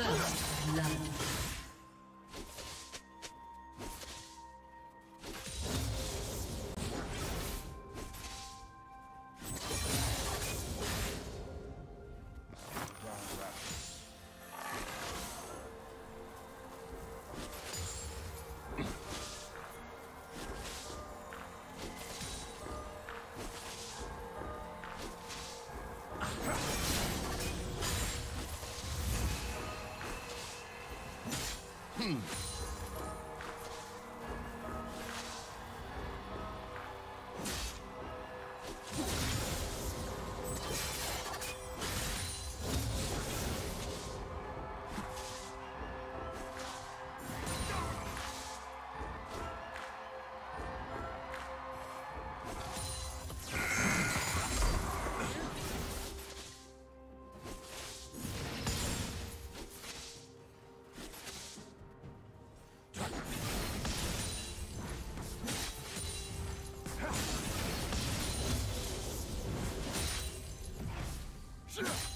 First love.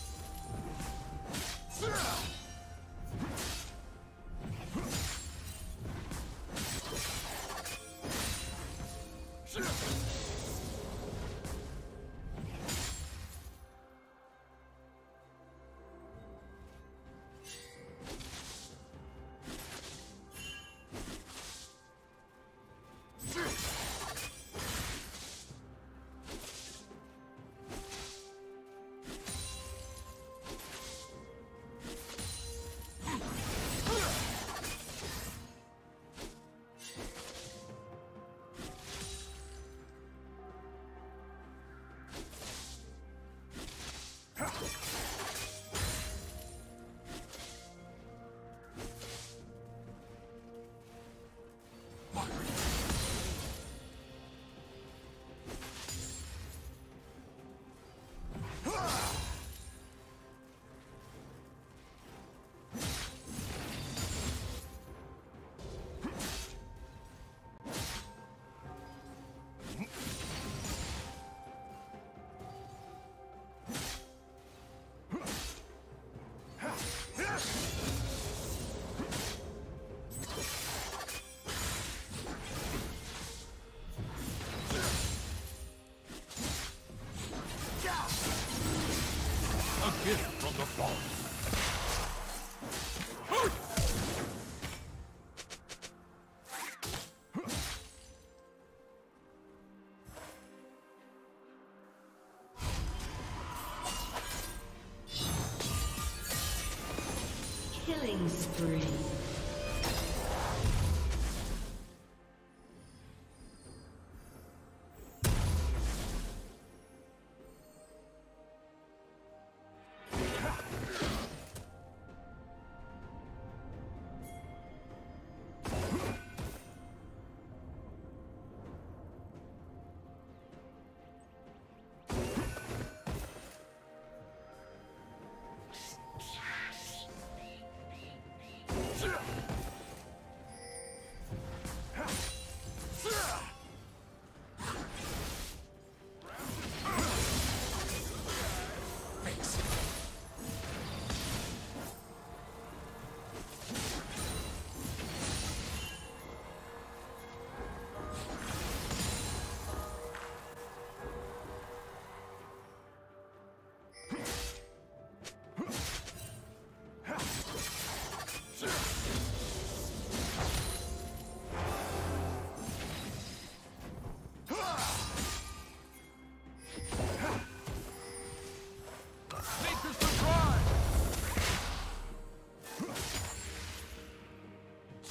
Killing spree.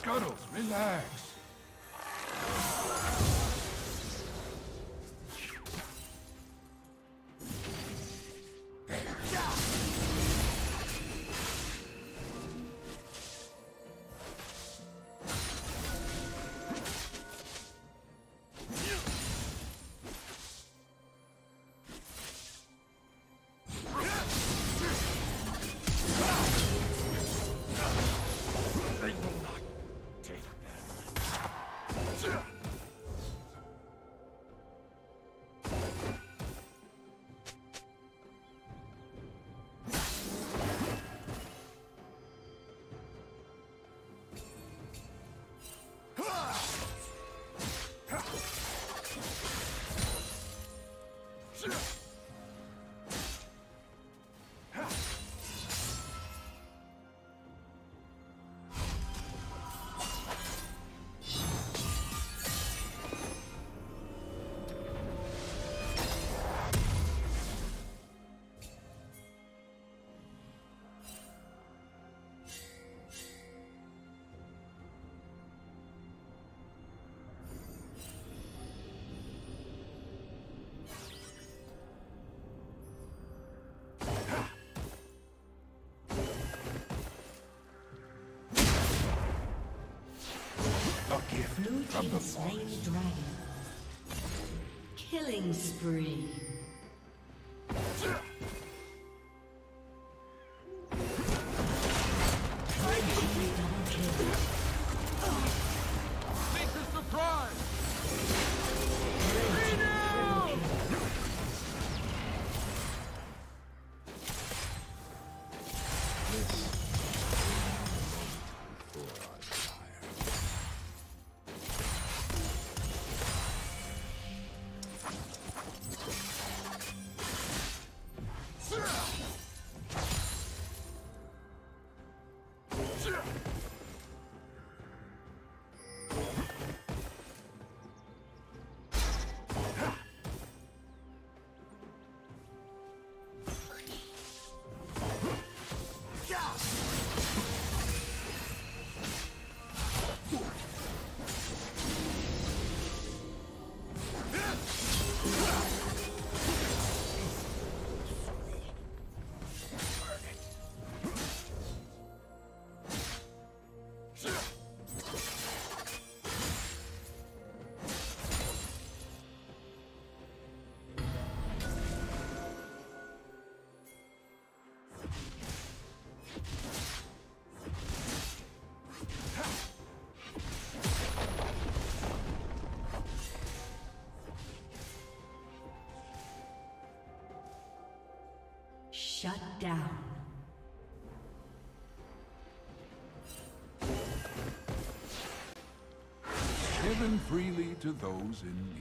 Scuttles, relax. They will not take that. from the forest. Killing spree. Shut down. Given freely to those in need.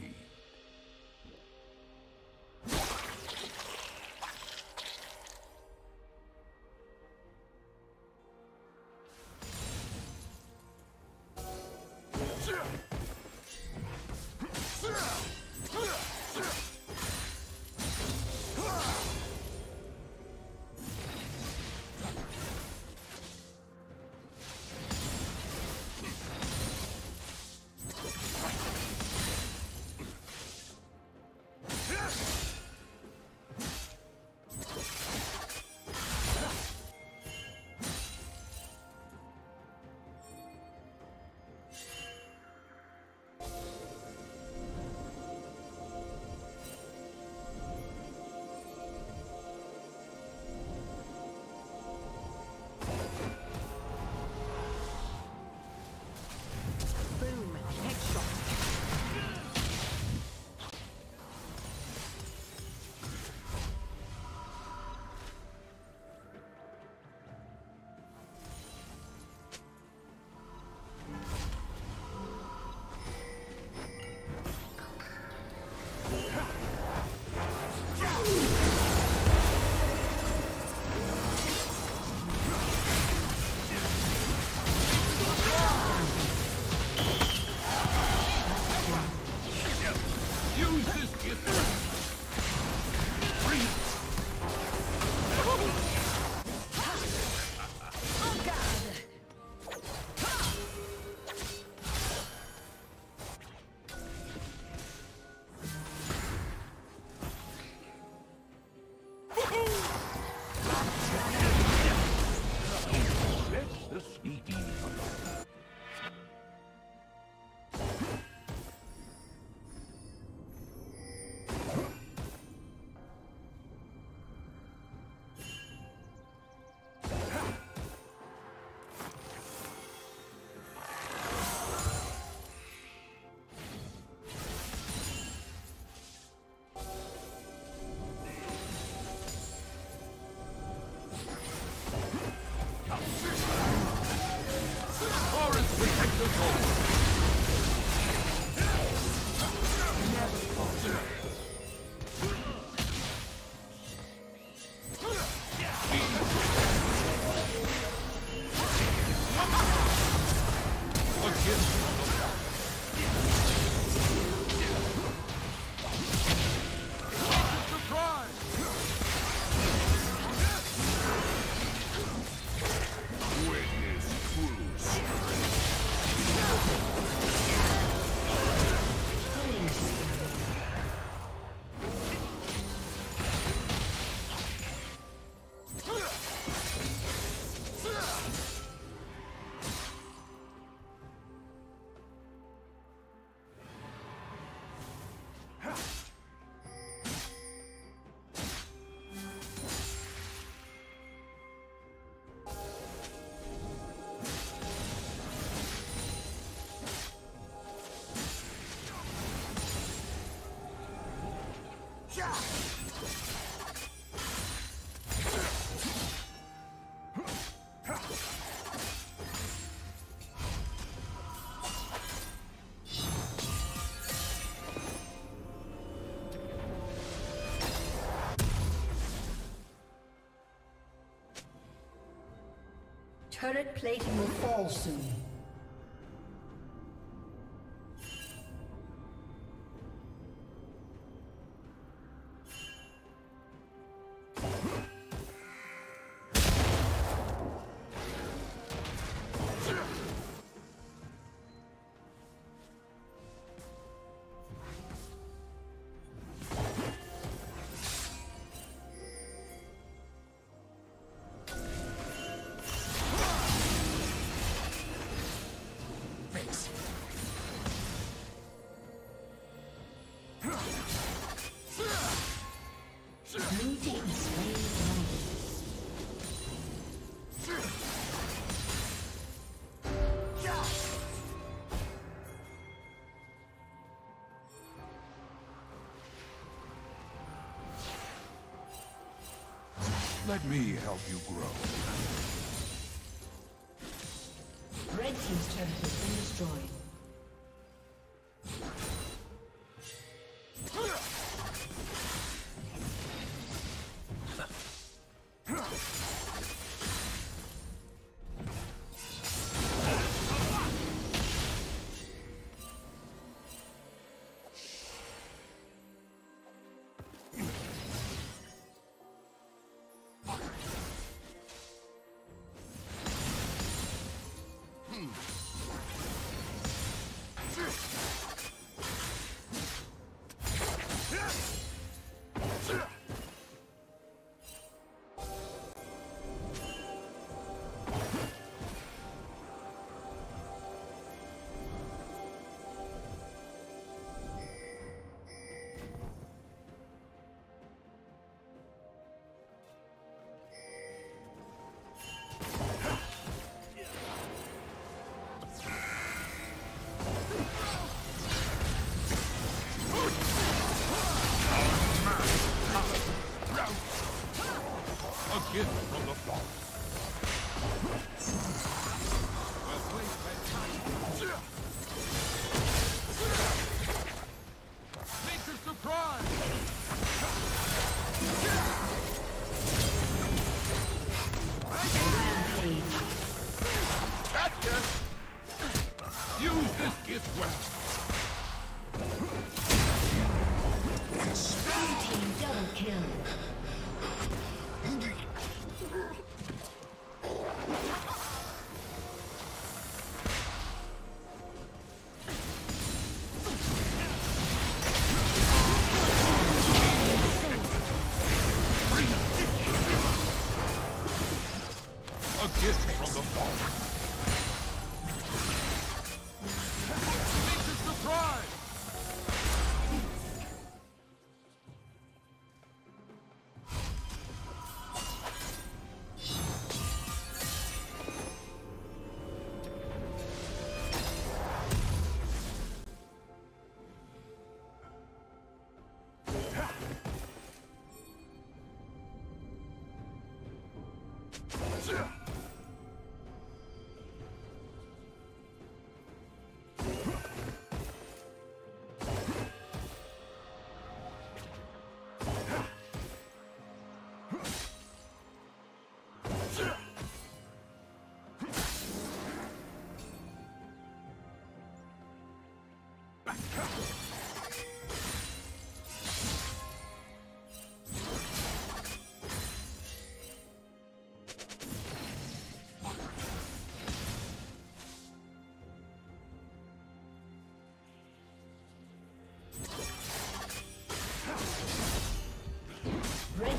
Turret plating will fall soon. Let me help you grow. Red team's turret has been destroyed. Red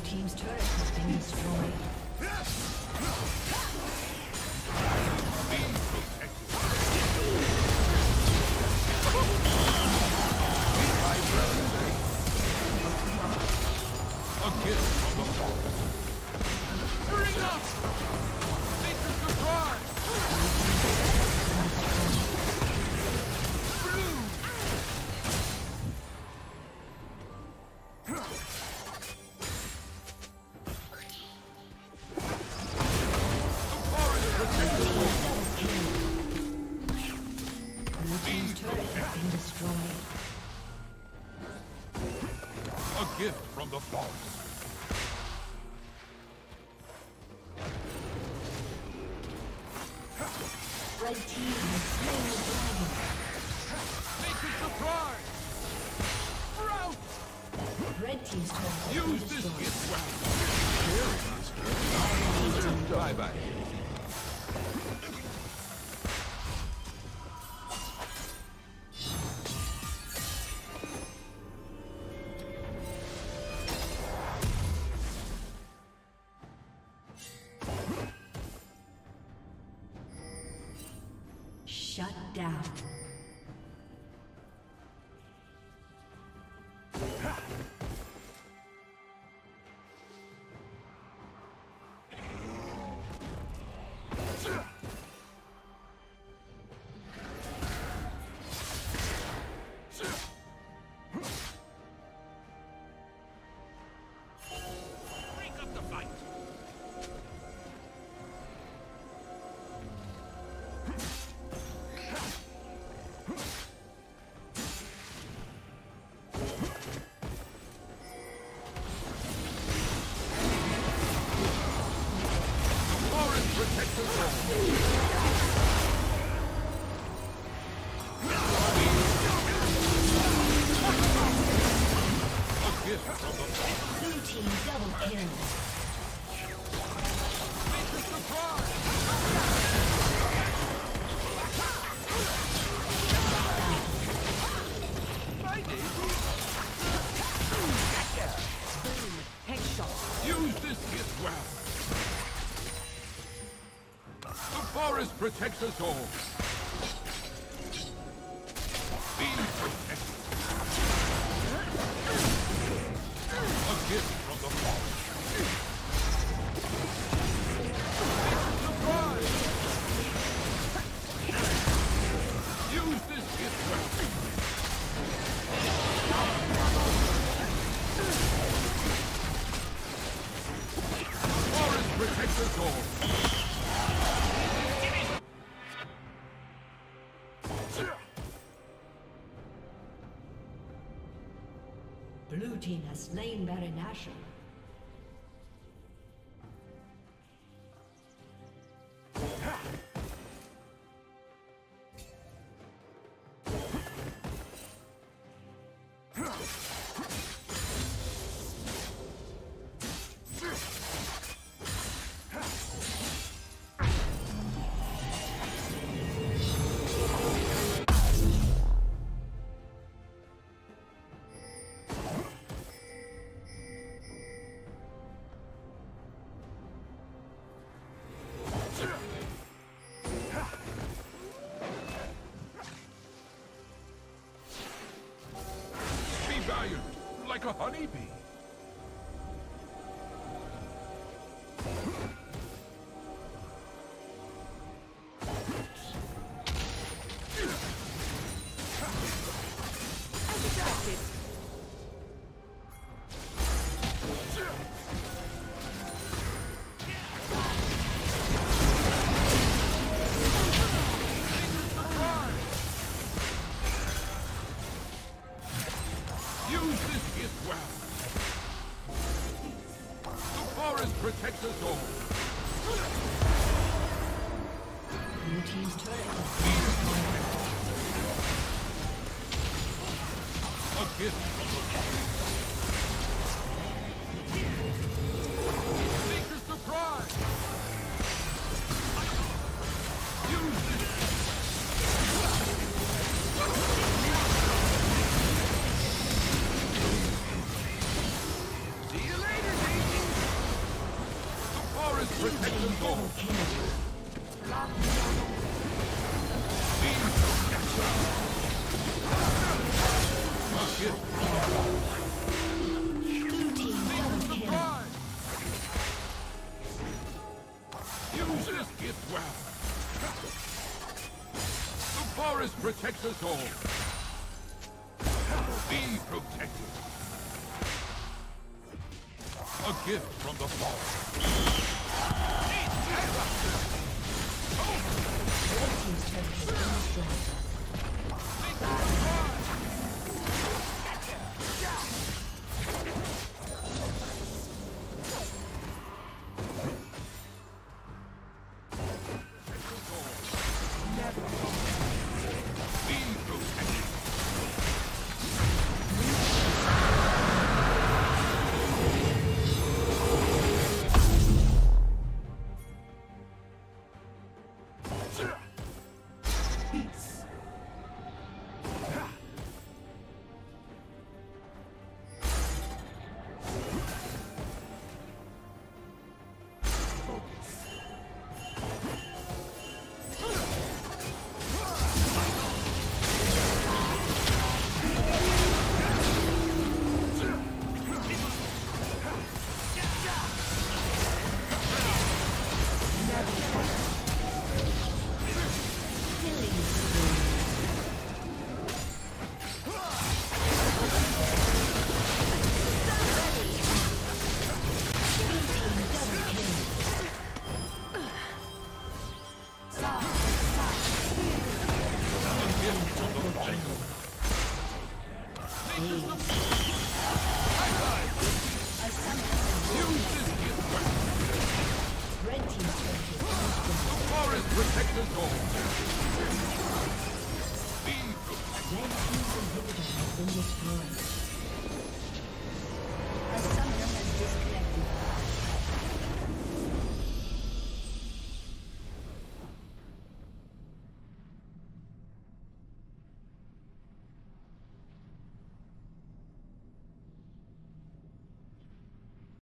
Blue team's turret has been destroyed. A kiss from the fall. Hurry up! This is the prize! Shut down. Protect us all. Blue team has slain Baron Nashor. Like a honeybee. See you later, Daisy! Protect us all. Be protected. A gift from the fall.